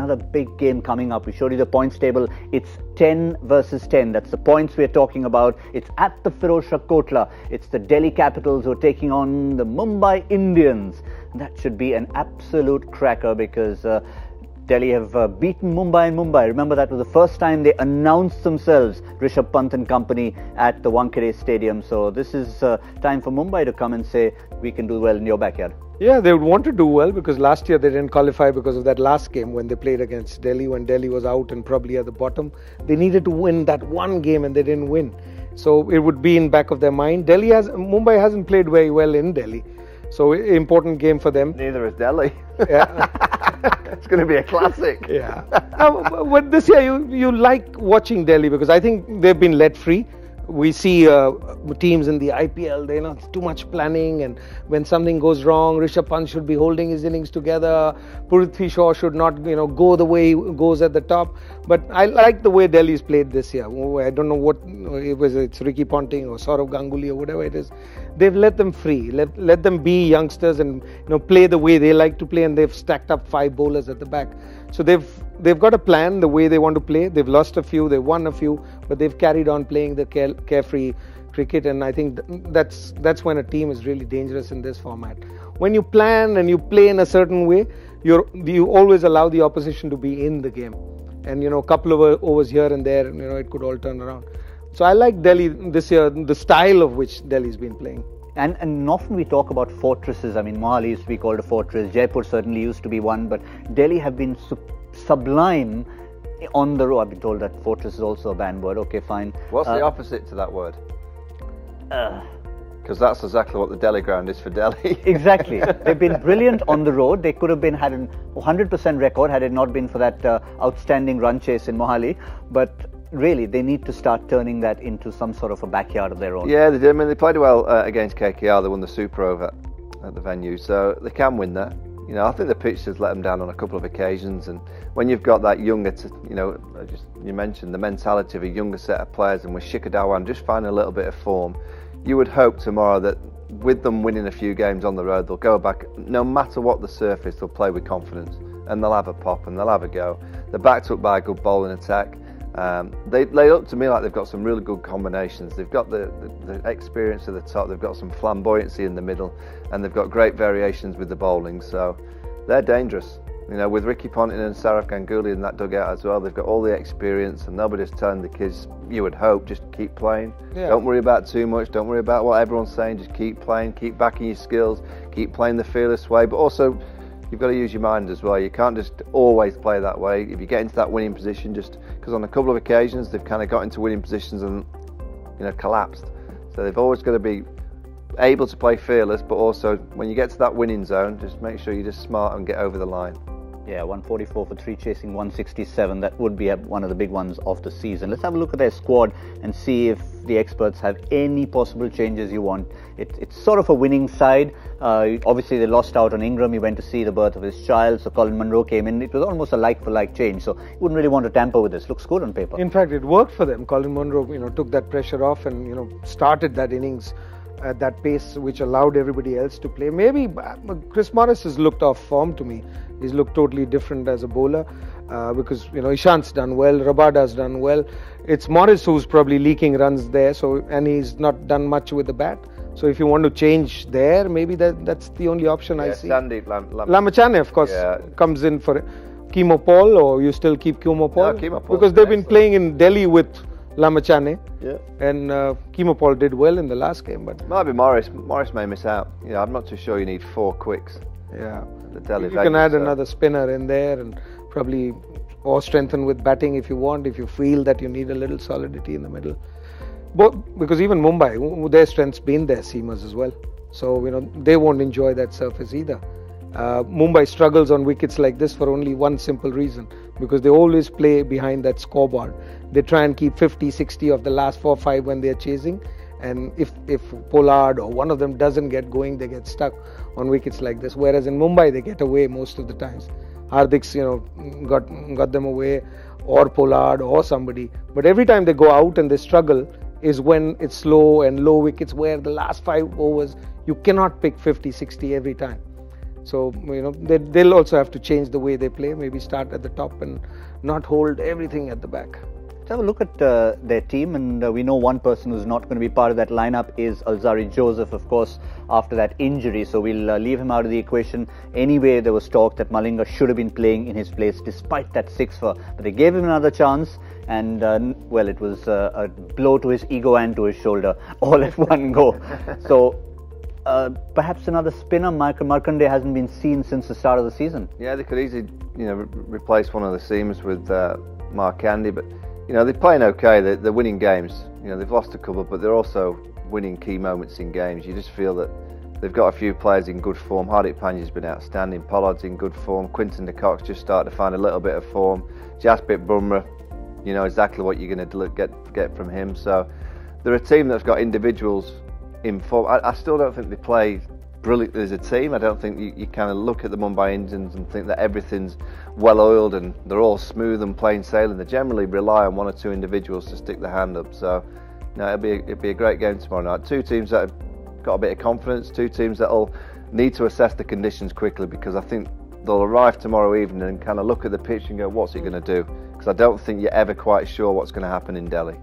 another big game coming up. We showed you the points table. It's 10 versus 10. That's the points we're talking about. It's at the Feroz Shah Kotla. It's the Delhi Capitals who are taking on the Mumbai Indians. That should be an absolute cracker because Delhi have beaten Mumbai in Mumbai. Remember, that was the first time they announced themselves, Rishabh Pant and company, at the Wankhede Stadium. So this is time for Mumbai to come and say, we can do well in your backyard. Yeah, they would want to do well because last year they didn't qualify because of that last game when they played against Delhi, when Delhi was out and probably at the bottom. They needed to win that one game and they didn't win. So it would be in back of their mind. Mumbai hasn't played very well in Delhi. So important game for them. Neither is Delhi. Yeah. It's going to be a classic. Yeah. But this year you like watching Delhi because I think they've been let free. We see teams in the IPL, they're not too much planning, and when something goes wrong, Rishabh Pant should be holding his innings together, Prithvi Shaw should not go the way he goes at the top. But I like the way Delhi's played this year. I don't know what it was, it's Ricky Ponting or Sourav Ganguly or whatever it is. They've let them free, let them be youngsters and play the way they like to play, and they've stacked up 5 bowlers at the back. So they've got a plan the way they want to play. They've lost a few, they've won a few, but they've carried on playing the carefree cricket, and I think that's when a team is really dangerous in this format. When you plan and you play in a certain way, you always allow the opposition to be in the game. And a couple of overs here and there, it could all turn around. So I like Delhi this year, the style of which Delhi's been playing. And often we talk about fortresses. I mean, Mohali used to be called a fortress. Jaipur certainly used to be one. But Delhi have been sublime on the road. I've been told that fortress is also a banned word. Okay, fine. What's the opposite to that word? Because that's exactly what the Delhi ground is for Delhi. Exactly. They've been brilliant on the road. They could have had an 100% record had it not been for that outstanding run chase in Mohali. But really, they need to start turning that into some sort of a backyard of their own. Yeah, they did. I mean, they played well against KKR. They won the Super Over at the venue, so they can win there. I think the pitch has let them down on a couple of occasions, and when you've got that younger, you mentioned the mentality of a younger set of players, and with Shikhar Dhawan just finding a little bit of form, you would hope tomorrow that with them winning a few games on the road, they'll go back, no matter what the surface, they'll play with confidence, and they'll have a pop, and they'll have a go. They're backed up by a good bowling attack. They look to me like they've got some really good combinations. They've got the experience at the top, they've got some flamboyancy in the middle, and they've got great variations with the bowling, so they're dangerous. With Ricky Ponting and Sourav Ganguly in that dugout as well, they've got all the experience, and nobody's telling the kids, you would hope, just keep playing. Yeah. Don't worry about too much, don't worry about what everyone's saying, just keep playing, keep backing your skills, keep playing the fearless way, but also you've got to use your mind as well. You can't just always play that way. If you get into that winning position, just because on a couple of occasions they've kind of got into winning positions and collapsed. So they've always got to be able to play fearless, but also when you get to that winning zone, just make sure you're just smart and get over the line. Yeah, 144 for 3 chasing 167. That would be one of the big ones of the season. Let's have a look at their squad and see if the experts have any possible changes you want. It's sort of a winning side. Obviously, they lost out on Ingram. He went to see the birth of his child, so Colin Munro came in. It was almost a like-for-like change, so you wouldn't really want to tamper with this. Looks good on paper. In fact, it worked for them. Colin Munro, took that pressure off and, started that innings at that pace, which allowed everybody else to play. Maybe Chris Morris has looked off form to me. He's looked totally different as a bowler because, Ishant's done well, Rabada's done well. It's Morris who's probably leaking runs there, and he's not done much with the bat. So if you want to change there, maybe that's the only option I see. Sandeep Lamichhane, of course, comes in for Kemo Paul, or you still keep Kemo Paul? No, Kemo Paul. Because they've been playing in Delhi with Lamichhane, yeah. And Kemo Paul did well in the last game, but might be Morris may miss out. I'm not too sure you need 4 quicks. Yeah, you can add another spinner in there, and probably or strengthen with batting if you want, if you feel that you need a little solidity in the middle. But because even Mumbai, their strength's been their seamers as well, so they won't enjoy that surface either. Mumbai struggles on wickets like this for only one simple reason, because they always play behind that scoreboard. They try and keep 50, 60 of the last 4 or 5 when they're chasing, and if Pollard or one of them doesn't get going, they get stuck on wickets like this. Whereas in Mumbai, they get away most of the times. Hardik's got them away, or Pollard or somebody. But every time they go out and they struggle is when it's slow and low wickets, where the last 5 overs, you cannot pick 50, 60 every time. So, you know, they'll also have to change the way they play, maybe start at the top and not hold everything at the back. Let's have a look at their team, and we know one person who's not going to be part of that lineup is Alzari Joseph, of course, after that injury. So we'll leave him out of the equation. Anyway, there was talk that Malinga should have been playing in his place despite that six-fer, but they gave him another chance, and well, it was a blow to his ego and to his shoulder all at one go. So perhaps another spinner. Markande hasn't been seen since the start of the season. Yeah, they could easily, you know, replace one of the seams with Markande, but. You know, they're playing okay, they're winning games. You know, they've lost a couple, but they're also winning key moments in games. You just feel that they've got a few players in good form. Hardik Pandya's been outstanding, Pollard's in good form, Quinton de Kock's just started to find a little bit of form. Jasprit Bumrah, you know exactly what you're going to get from him. So they're a team that's got individuals in form. I still don't think they play brilliantly as a team. I don't think you kind of look at the Mumbai Indians and think that everything's well oiled and they're all smooth and plain sailing. They generally rely on one or two individuals to stick their hand up. So, you know, it'll be a great game tomorrow night. Two teams that have got a bit of confidence, two teams that'll need to assess the conditions quickly, because I think they'll arrive tomorrow evening and kind of look at the pitch and go, what's it going to do? Because I don't think you're ever quite sure what's going to happen in Delhi.